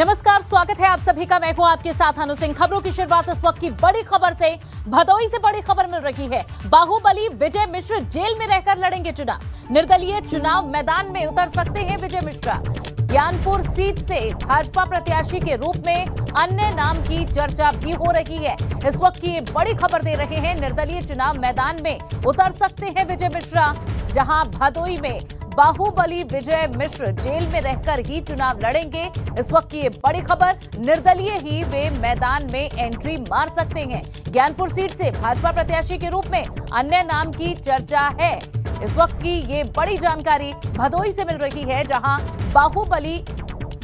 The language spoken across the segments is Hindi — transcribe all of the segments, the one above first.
नमस्कार, स्वागत है आप सभी का। मैं हूं आपके साथ अनु सिंह। खबरों की शुरुआत इस वक्त की बड़ी खबर से, भदोही से बड़ी खबर मिल रही है। बाहुबली विजय मिश्रा जेल में रहकर लड़ेंगे चुनाव, निर्दलीय चुनाव मैदान में उतर सकते हैं विजय मिश्रा। ज्ञानपुर सीट से भाजपा प्रत्याशी के रूप में अन्य नाम की चर्चा भी हो रही है। इस वक्त की बड़ी खबर दे रहे हैं, निर्दलीय चुनाव मैदान में उतर सकते हैं विजय मिश्रा। जहां भदोही में बाहुबली विजय मिश्र जेल में रहकर ही चुनाव लड़ेंगे, इस वक्त की ये बड़ी खबर, निर्दलीय ही वे मैदान में एंट्री मार सकते हैं। ज्ञानपुर सीट से भाजपा प्रत्याशी के रूप में अन्य नाम की चर्चा है। इस वक्त की ये बड़ी जानकारी भदोही से मिल रही है, जहां बाहुबली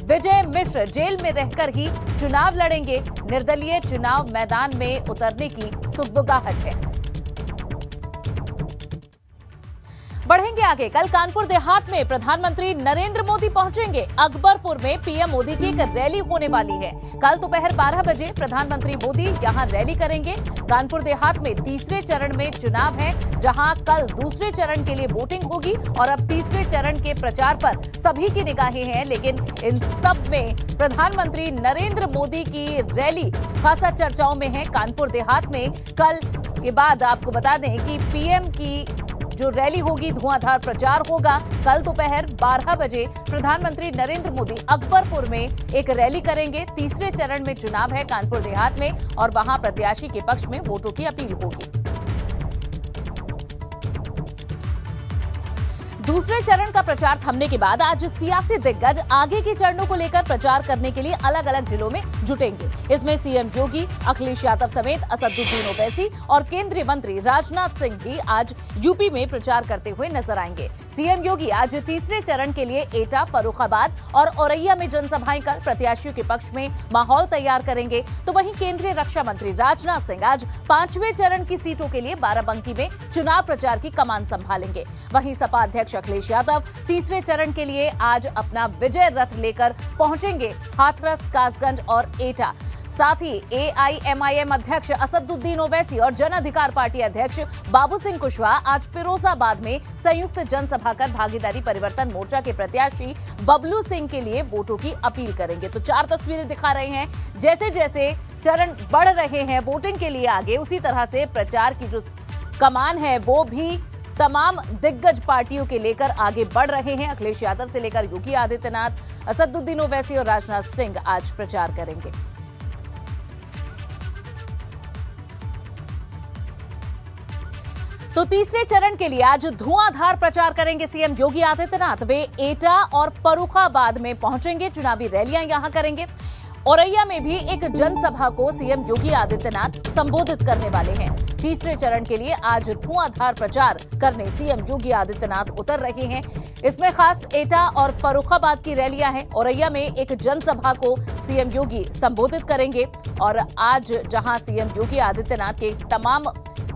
विजय मिश्र जेल में रहकर ही चुनाव लड़ेंगे, निर्दलीय चुनाव मैदान में उतरने की सुगबुगाहट है। बढ़ेंगे आगे, कल कानपुर देहात में प्रधानमंत्री नरेंद्र मोदी पहुंचेंगे। अकबरपुर में पीएम मोदी की एक रैली होने वाली है। कल दोपहर 12 बजे प्रधानमंत्री मोदी यहां रैली करेंगे। कानपुर देहात में तीसरे चरण में चुनाव है, जहां कल दूसरे चरण के लिए वोटिंग होगी और अब तीसरे चरण के प्रचार पर सभी की निगाहें हैं। लेकिन इन सब में प्रधानमंत्री नरेंद्र मोदी की रैली खासा चर्चाओं में है। कानपुर देहात में कल के बाद आपको बता दें कि पीएम की जो रैली होगी, धुआंधार प्रचार होगा। कल दोपहर 12 बजे प्रधानमंत्री नरेंद्र मोदी अकबरपुर में एक रैली करेंगे। तीसरे चरण में चुनाव है कानपुर देहात में और वहां प्रत्याशी के पक्ष में वोटों की अपील होगी। दूसरे चरण का प्रचार थमने के बाद आज सियासी दिग्गज आगे के चरणों को लेकर प्रचार करने के लिए अलग अलग जिलों में जुटेंगे। इसमें सीएम योगी, अखिलेश यादव समेत असदुद्दीन ओवैसी और केंद्रीय मंत्री राजनाथ सिंह भी आज यूपी में प्रचार करते हुए नजर आएंगे। सीएम योगी आज तीसरे चरण के लिए एटा, फर्रुखाबाद और औरैया में जनसभाएं कर प्रत्याशियों के पक्ष में माहौल तैयार करेंगे। तो वहीं केंद्रीय रक्षा मंत्री राजनाथ सिंह आज पांचवें चरण की सीटों के लिए बाराबंकी में चुनाव प्रचार की कमान संभालेंगे। वहीं सपा अध्यक्ष अखिलेश यादव तीसरे चरण के लिए आज अपना विजय रथ लेकर पहुंचेंगे हाथरस, कासगंज और एटा। साथ ही AIMIM अध्यक्ष असदुद्दीन ओवैसी और जन अधिकार पार्टी अध्यक्ष बाबू सिंह कुशवाहा आज फिरोजाबाद में संयुक्त जनसभा कर भागीदारी परिवर्तन मोर्चा के प्रत्याशी बबलू सिंह के लिए वोटों की अपील करेंगे। तो चार तस्वीरें दिखा रहे हैं, जैसे जैसे चरण बढ़ रहे हैं वोटिंग के लिए आगे, उसी तरह से प्रचार की जो कमान है वो भी तमाम दिग्गज पार्टियों के लेकर आगे बढ़ रहे हैं। अखिलेश यादव से लेकर योगी आदित्यनाथ, असदुद्दीन ओवैसी और राजनाथ सिंह आज प्रचार करेंगे। तो तीसरे चरण के लिए आज धुआंधार प्रचार करेंगे सीएम योगी आदित्यनाथ। वे एटा और फर्रुखाबाद में पहुंचेंगे, चुनावी रैलियां यहां करेंगे। औरैया में भी एक जनसभा को सीएम योगी आदित्यनाथ संबोधित करने वाले हैं। तीसरे चरण के लिए आज धुआंधार प्रचार करने सीएम योगी आदित्यनाथ उतर रहे हैं। इसमें खास एटा और फर्रुखाबाद की रैलियां हैं। औरैया में एक जनसभा को सीएम योगी संबोधित करेंगे और आज जहां सीएम योगी आदित्यनाथ के तमाम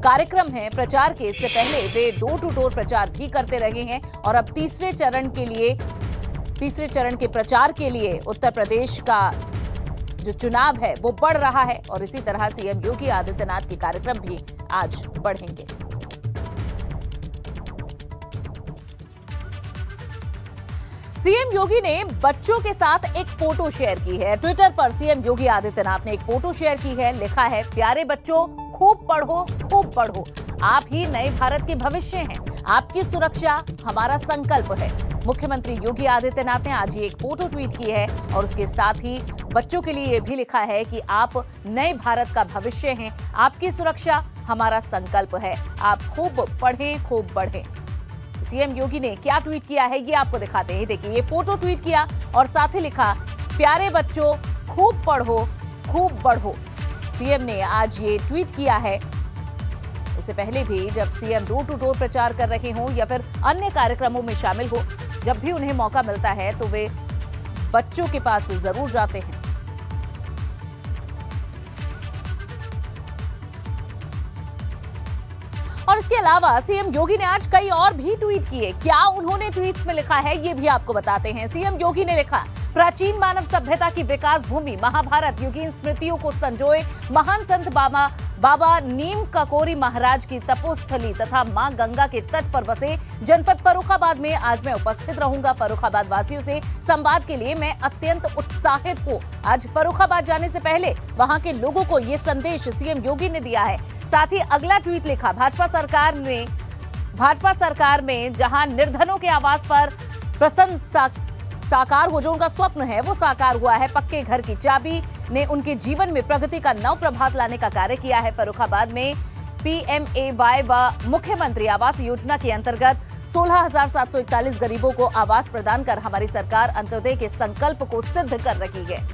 कार्यक्रम है प्रचार के, इससे पहले वे डोर टू डोर प्रचार भी करते रहे हैं और अब तीसरे चरण के प्रचार के लिए उत्तर प्रदेश का जो चुनाव है वो बढ़ रहा है और इसी तरह सीएम योगी आदित्यनाथ के कार्यक्रम भी आज बढ़ेंगे। सीएम योगी ने बच्चों के साथ एक फोटो शेयर की है। ट्विटर पर सीएम योगी आदित्यनाथ ने एक फोटो शेयर की है, लिखा है, प्यारे बच्चों खूब पढ़ो, खूब पढ़ो, आप ही नए भारत के भविष्य हैं, आपकी सुरक्षा हमारा संकल्प है। मुख्यमंत्री योगी आदित्यनाथ ने आज ये एक फोटो ट्वीट की है और उसके साथ ही बच्चों के लिए ये भी लिखा है कि आप नए भारत का भविष्य हैं, आपकी सुरक्षा हमारा संकल्प है, आप खूब पढ़ें, खूब बढ़ें। सीएम योगी ने क्या ट्वीट किया है ये आपको दिखाते हैं। देखिए, ये फोटो ट्वीट किया और साथ ही लिखा, प्यारे बच्चों खूब पढ़ो, खूब बढ़ो। सीएम ने आज ये ट्वीट किया है। इससे पहले भी जब सीएम डोर टू डोर प्रचार कर रहे हों या फिर अन्य कार्यक्रमों में शामिल हो, जब भी उन्हें मौका मिलता है तो वे बच्चों के पास जरूर जाते हैं। और इसके अलावा सीएम योगी ने आज कई और भी ट्वीट किए। क्या उन्होंने ट्वीट्स में लिखा है ये भी आपको बताते हैं। सीएम योगी ने लिखा, प्राचीन मानव सभ्यता की विकास भूमि महाभारत युगीन स्मृतियों को संजोए महान संत बाबा नीम ककोरी महाराज की तपोस्थली तथा मां गंगा के तट पर बसे जनपद फर्रुखाबाद में आज मैं उपस्थित रहूंगा। फर्रुखाबाद वासियों से संवाद के लिए मैं अत्यंत उत्साहित हूं। आज फर्रुखाबाद जाने से पहले वहां के लोगों को ये संदेश सीएम योगी ने दिया है। साथ ही अगला ट्वीट लिखा, भाजपा सरकार में जहां निर्धनों के आवास पर प्रशंसा साकार हो जो उनका स्वप्न है वो साकार हुआ है। पक्के घर की चाबी ने उनके जीवन में प्रगति का नव प्रभात लाने का कार्य किया है। फर्रुखाबाद में PMAY व मुख्यमंत्री आवास योजना के अंतर्गत 16,741 गरीबों को आवास प्रदान कर हमारी सरकार अंत्योदय के संकल्प को सिद्ध कर रही है।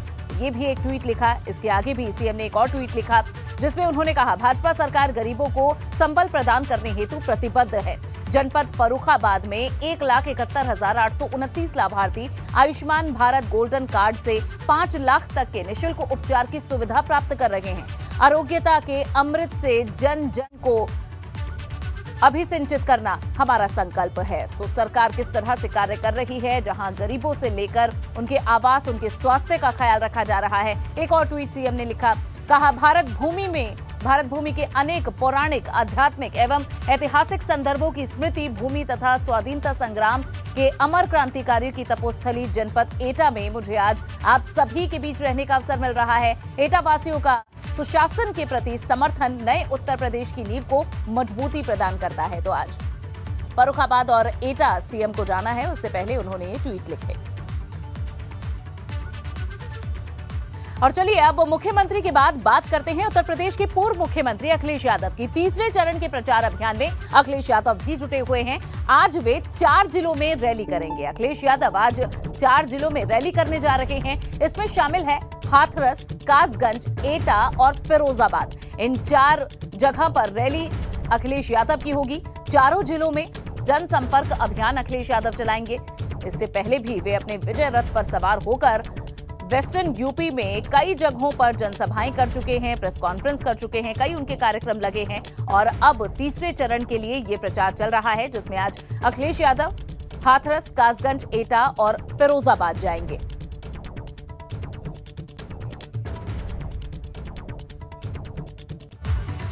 ये भी एक ट्वीट लिखा। इसके आगे भी सीएम ने एक और ट्वीट लिखा जिसमें उन्होंने कहा, भाजपा सरकार गरीबों को संबल प्रदान करने हेतु प्रतिबद्ध है। जनपद फर्रुखाबाद में 1,71,829 लाभार्थी आयुष्मान भारत गोल्डन कार्ड से 5 लाख तक के निःशुल्क उपचार की सुविधा प्राप्त कर रहे हैं। आरोग्यता के अमृत से जन जन को अभिसिंचित करना हमारा संकल्प है। तो सरकार किस तरह से कार्य कर रही है, जहां गरीबों से लेकर उनके आवास, उनके स्वास्थ्य का ख्याल रखा जा रहा है। एक और ट्वीट सीएम ने लिखा, कहा भारत भूमि के अनेक पौराणिक, आध्यात्मिक एवं ऐतिहासिक संदर्भों की स्मृति भूमि तथा स्वाधीनता संग्राम के अमर क्रांतिकारियों की तपोस्थली जनपद एटा में मुझे आज आप सभी के बीच रहने का अवसर मिल रहा है। एटा वासियों का सुशासन के प्रति समर्थन नए उत्तर प्रदेश की नींव को मजबूती प्रदान करता है। तो आज फर्रुखाबाद और एटा सीएम को जाना है, उससे पहले उन्होंने ये ट्वीट लिखे। और चलिए अब मुख्यमंत्री के बाद बात करते हैं उत्तर प्रदेश के पूर्व मुख्यमंत्री अखिलेश यादव की। तीसरे चरण के प्रचार अभियान में अखिलेश यादव भी जुटे हुए हैं। आज वे 4 जिलों में रैली करेंगे। अखिलेश यादव आज 4 जिलों में रैली करने जा रहे हैं। इसमें शामिल है हाथरस, कासगंज, एटा और फिरोजाबाद। इन 4 जगह पर रैली अखिलेश यादव की होगी। 4 जिलों में जनसंपर्क अभियान अखिलेश यादव चलाएंगे। इससे पहले भी वे अपने विजय रथ पर सवार होकर वेस्टर्न यूपी में कई जगहों पर जनसभाएं कर चुके हैं, प्रेस कॉन्फ्रेंस कर चुके हैं, कई उनके कार्यक्रम लगे हैं। और अब तीसरे चरण के लिए ये प्रचार चल रहा है, जिसमें आज अखिलेश यादव हाथरस, कासगंज, एटा और फिरोजाबाद जाएंगे।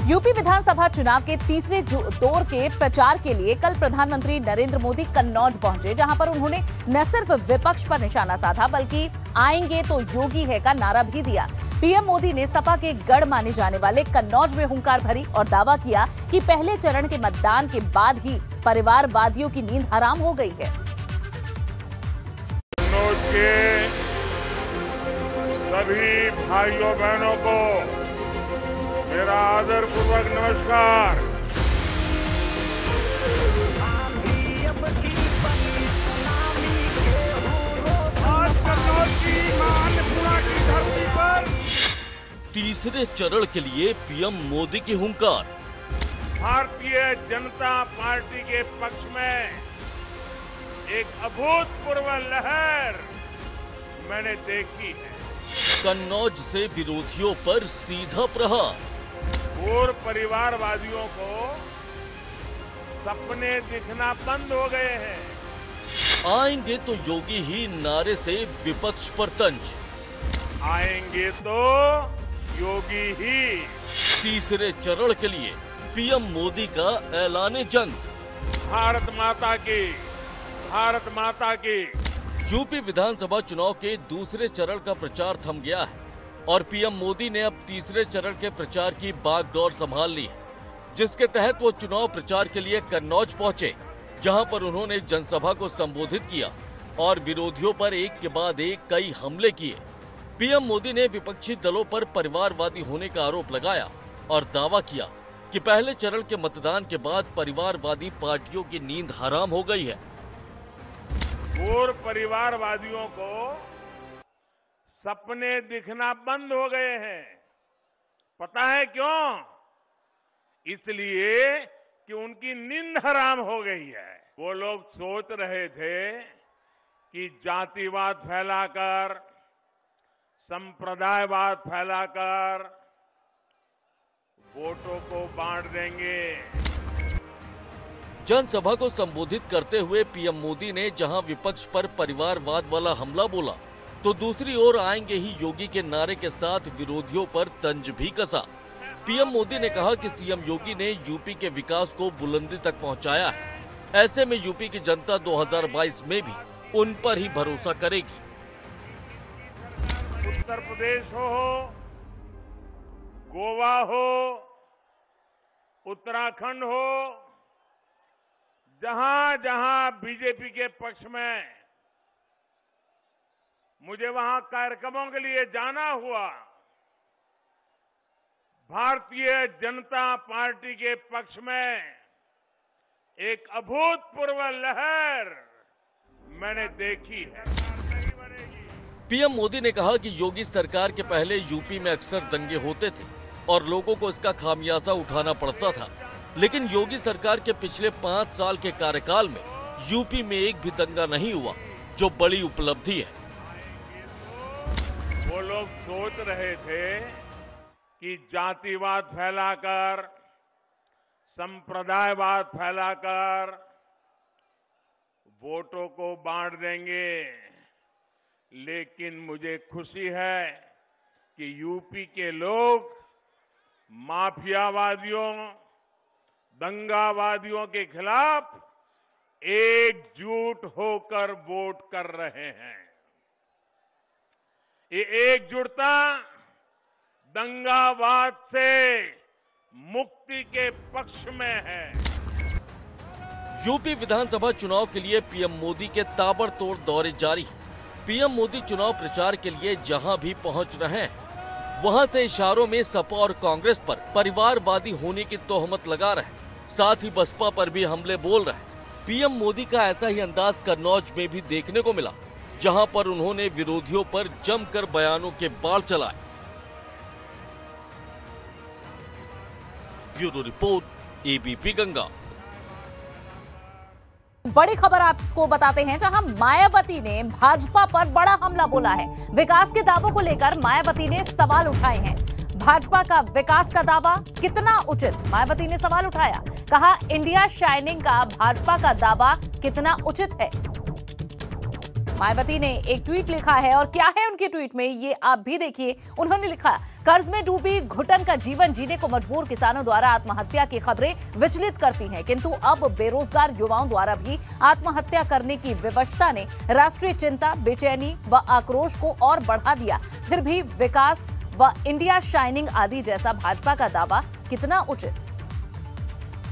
यूपी विधानसभा चुनाव के तीसरे दौर के प्रचार के लिए कल प्रधानमंत्री नरेंद्र मोदी कन्नौज पहुंचे, जहां पर उन्होंने न सिर्फ विपक्ष पर निशाना साधा बल्कि आएंगे तो योगी है का नारा भी दिया। पीएम मोदी ने सपा के गढ़ माने जाने वाले कन्नौज में हुंकार भरी और दावा किया कि पहले चरण के मतदान के बाद ही परिवारवादियों की नींद हराम हो गई है। कन्नौज के सभी भाइयों बहनों को मेरा आदर पूर्वक नमस्कार। आज कन्नौज की मानपुरा की धरती पर तीसरे चरण के लिए पीएम मोदी की हुंकार। भारतीय जनता पार्टी के पक्ष में एक अभूतपूर्व लहर मैंने देखी है। कन्नौज से विरोधियों पर सीधा प्रहार और परिवारवादियों को सपने दिखना बंद हो गए हैं। आएंगे तो योगी ही नारे से विपक्ष पर तंज। आएंगे तो योगी ही। तीसरे चरण के लिए पीएम मोदी का ऐलान जंग। भारत माता की। यूपी विधानसभा चुनाव के दूसरे चरण का प्रचार थम गया है और पीएम मोदी ने अब तीसरे चरण के प्रचार की बागडोर संभाल ली है, जिसके तहत वो चुनाव प्रचार के लिए कन्नौज पहुंचे, जहां पर उन्होंने जनसभा को संबोधित किया और विरोधियों पर एक के बाद एक कई हमले किए। पीएम मोदी ने विपक्षी दलों पर परिवारवादी होने का आरोप लगाया और दावा किया कि पहले चरण के मतदान के बाद परिवारवादी पार्टियों की नींद हराम हो गई है। और परिवारवादियों को सपने दिखना बंद हो गए हैं। पता है क्यों? इसलिए कि उनकी नींद हराम हो गई है। वो लोग सोच रहे थे कि जातिवाद फैलाकर, संप्रदायवाद फैलाकर वोटों को बांट देंगे। जनसभा को संबोधित करते हुए पीएम मोदी ने जहां विपक्ष पर परिवारवाद वाला हमला बोला, तो दूसरी ओर आएंगे ही योगी के नारे के साथ विरोधियों पर तंज भी कसा। पीएम मोदी ने कहा कि सीएम योगी ने यूपी के विकास को बुलंदी तक पहुंचाया है, ऐसे में यूपी की जनता 2022 में भी उन पर ही भरोसा करेगी। उत्तर प्रदेश हो, गोवा हो, उत्तराखंड हो, जहां जहां बीजेपी के पक्ष में मुझे वहां कार्यक्रमों के लिए जाना हुआ, भारतीय जनता पार्टी के पक्ष में एक अभूतपूर्व लहर मैंने देखी है। पीएम मोदी ने कहा कि योगी सरकार के पहले यूपी में अक्सर दंगे होते थे और लोगों को इसका खामियाजा उठाना पड़ता था, लेकिन योगी सरकार के पिछले 5 साल के कार्यकाल में यूपी में एक भी दंगा नहीं हुआ, जो बड़ी उपलब्धि है। वो लोग सोच रहे थे कि जातिवाद फैलाकर, संप्रदायवाद फैलाकर वोटों को बांट देंगे, लेकिन मुझे खुशी है कि यूपी के लोग माफियावादियों, दंगावादियों के खिलाफ एकजुट होकर वोट कर रहे हैं। ये एकजुटता दंगावाद से मुक्ति के पक्ष में है। यूपी विधानसभा चुनाव के लिए पीएम मोदी के ताबड़तोड़ दौरे जारी हैं। पीएम मोदी चुनाव प्रचार के लिए जहां भी पहुंच रहे हैं, वहां से इशारों में सपा और कांग्रेस पर परिवारवादी होने की तोहमत लगा रहे, साथ ही बसपा पर भी हमले बोल रहे। पीएम मोदी का ऐसा ही अंदाज कन्नौज में भी देखने को मिला, जहां पर उन्होंने विरोधियों पर जमकर बयानों के बाढ़ चलाए। Bureau report, ABP Ganga. बड़ी खबर आपको बताते हैं, जहां मायावती ने भाजपा पर बड़ा हमला बोला है। विकास के दावों को लेकर मायावती ने सवाल उठाए हैं। भाजपा का विकास का दावा कितना उचित, मायावती ने सवाल उठाया। कहा, इंडिया शाइनिंग का भाजपा का दावा कितना उचित है। मायावती ने एक ट्वीट लिखा है, और क्या है उनके ट्वीट में ये आप भी देखिए। उन्होंने लिखा, कर्ज में डूबी घुटन का जीवन जीने को मजबूर किसानों द्वारा आत्महत्या की खबरें विचलित करती हैं, किंतु अब बेरोजगार युवाओं द्वारा भी आत्महत्या करने की विवशता ने राष्ट्रीय चिंता, बेचैनी व आक्रोश को और बढ़ा दिया। फिर भी विकास व इंडिया शाइनिंग आदि जैसा भाजपा का दावा कितना उचित।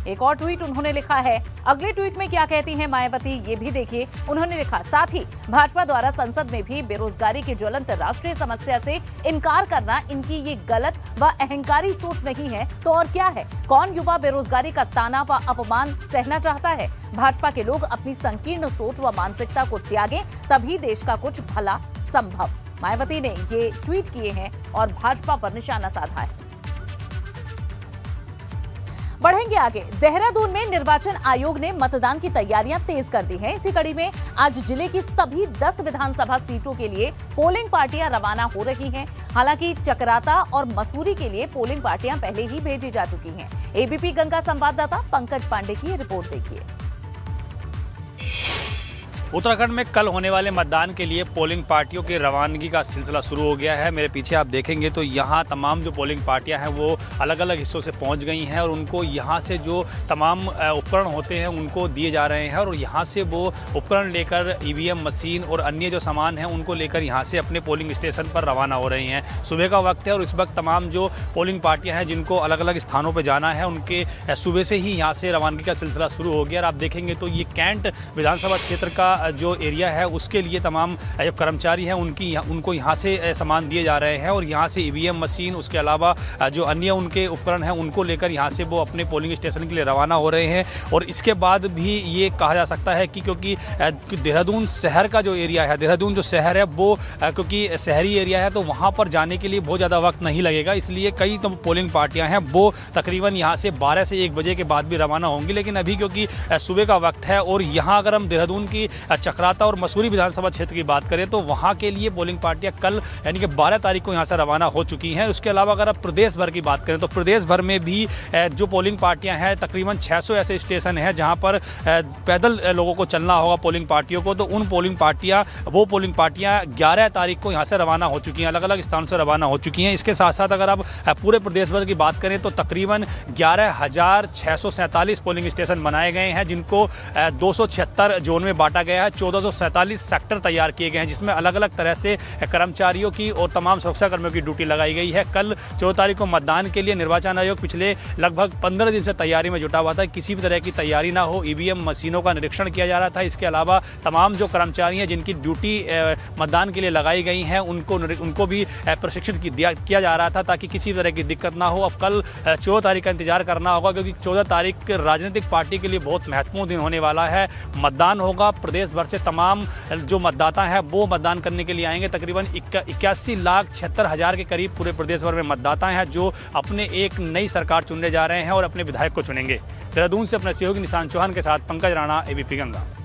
एक और ट्वीट उन्होंने लिखा है, अगले ट्वीट में क्या कहती हैं मायावती ये भी देखिए। उन्होंने लिखा, साथ ही भाजपा द्वारा संसद में भी बेरोजगारी की ज्वलंत राष्ट्रीय समस्या से इनकार करना, इनकी ये गलत व अहंकारी सोच नहीं है तो और क्या है। कौन युवा बेरोजगारी का ताना व अपमान सहना चाहता है। भाजपा के लोग अपनी संकीर्ण सोच व मानसिकता को त्यागे, तभी देश का कुछ भला संभव। मायावती ने ये ट्वीट किए हैं और भाजपा पर निशाना साधा है। बढ़ेंगे आगे। देहरादून में निर्वाचन आयोग ने मतदान की तैयारियां तेज कर दी हैं। इसी कड़ी में आज जिले की सभी 10 विधानसभा सीटों के लिए पोलिंग पार्टियां रवाना हो रही हैं। हालांकि चकराता और मसूरी के लिए पोलिंग पार्टियां पहले ही भेजी जा चुकी हैं। एबीपी गंगा संवाददाता पंकज पांडे की रिपोर्ट देखिए। उत्तराखंड में कल होने वाले मतदान के लिए पोलिंग पार्टियों की रवानगी का सिलसिला शुरू हो गया है। मेरे पीछे आप देखेंगे तो यहाँ तमाम जो पोलिंग पार्टियाँ हैं वो अलग अलग हिस्सों से पहुँच गई हैं, और उनको यहाँ से जो तमाम उपकरण होते हैं उनको दिए जा रहे हैं, और यहाँ से वो उपकरण लेकर ईवीएम मशीन और अन्य जो सामान हैं उनको लेकर यहाँ से अपने पोलिंग स्टेशन पर रवाना हो रही हैं। सुबह का वक्त है और इस वक्त तमाम जो पोलिंग पार्टियाँ हैं जिनको अलग अलग स्थानों पर जाना है, उनके सुबह से ही यहाँ से रवानगी का सिलसिला शुरू हो गया। और आप देखेंगे तो ये कैंट विधानसभा क्षेत्र का जो एरिया है उसके लिए तमाम जो कर्मचारी हैं उनको यहाँ से सामान दिए जा रहे हैं, और यहाँ से ईवीएम मशीन, उसके अलावा जो अन्य उनके उपकरण हैं उनको लेकर यहाँ से वो अपने पोलिंग स्टेशन के लिए रवाना हो रहे हैं। और इसके बाद भी ये कहा जा सकता है कि क्योंकि देहरादून शहर का जो एरिया है, देहरादून जो शहर है वो क्योंकि शहरी एरिया है तो वहाँ पर जाने के लिए बहुत ज़्यादा वक्त नहीं लगेगा, इसलिए कई तो पोलिंग पार्टियाँ हैं वो तकरीबन यहाँ से 12 से 1 बजे के बाद भी रवाना होंगी। लेकिन अभी क्योंकि सुबह का वक्त है और यहाँ अगर हम देहरादून की चकराता और मसूरी विधानसभा क्षेत्र की बात करें तो वहाँ के लिए पोलिंग पार्टियाँ कल यानी कि 12 तारीख को यहाँ से रवाना हो चुकी हैं। उसके अलावा अगर आप प्रदेश भर की बात करें तो प्रदेश भर में भी जो पोलिंग पार्टियाँ हैं तकरीबन 600 ऐसे स्टेशन हैं जहाँ पर पैदल लोगों को चलना होगा पोलिंग पार्टियों को। तो उन पोलिंग पार्टियाँ 11 तारीख को यहाँ से रवाना हो चुकी हैं, अलग अलग स्थानों से रवाना हो चुकी हैं। इसके साथ साथ अगर आप पूरे प्रदेश भर की बात करें तो तकरीबन 11,647 पोलिंग स्टेशन बनाए गए हैं, जिनको 276 जोन में बांटा गया है। 1447 सेक्टर तैयार किए गए हैं जिसमें अलग अलग तरह से कर्मचारियों की और तमाम सुरक्षाकर्मियों की ड्यूटी लगाई गई है। कल 14 तारीख को मतदान के लिए निर्वाचन आयोग पिछले लगभग 15 दिन से तैयारी में जुटा हुआ था, किसी भी तरह की तैयारी ना हो। ईवीएम मशीनों का निरीक्षण किया जा रहा था। इसके अलावा तमाम जो कर्मचारी हैं जिनकी ड्यूटी मतदान के लिए लगाई गई हैं उनको भी प्रशिक्षित किया जा रहा था ताकि किसी तरह की दिक्कत ना हो। अब कल 14 तारीख का इंतजार करना होगा क्योंकि 14 तारीख राजनीतिक पार्टी के लिए बहुत महत्वपूर्ण दिन होने वाला है। मतदान होगा, प्रदेश भर से तमाम जो मतदाता हैं वो मतदान करने के लिए आएंगे। तकरीबन 81,76,000 के करीब पूरे प्रदेश भर में मतदाता हैं जो अपने एक नई सरकार चुनने जा रहे हैं और अपने विधायक को चुनेंगे। देहरादून से अपने सहयोगी निशान चौहान के साथ पंकज राणा, ABP गंगा।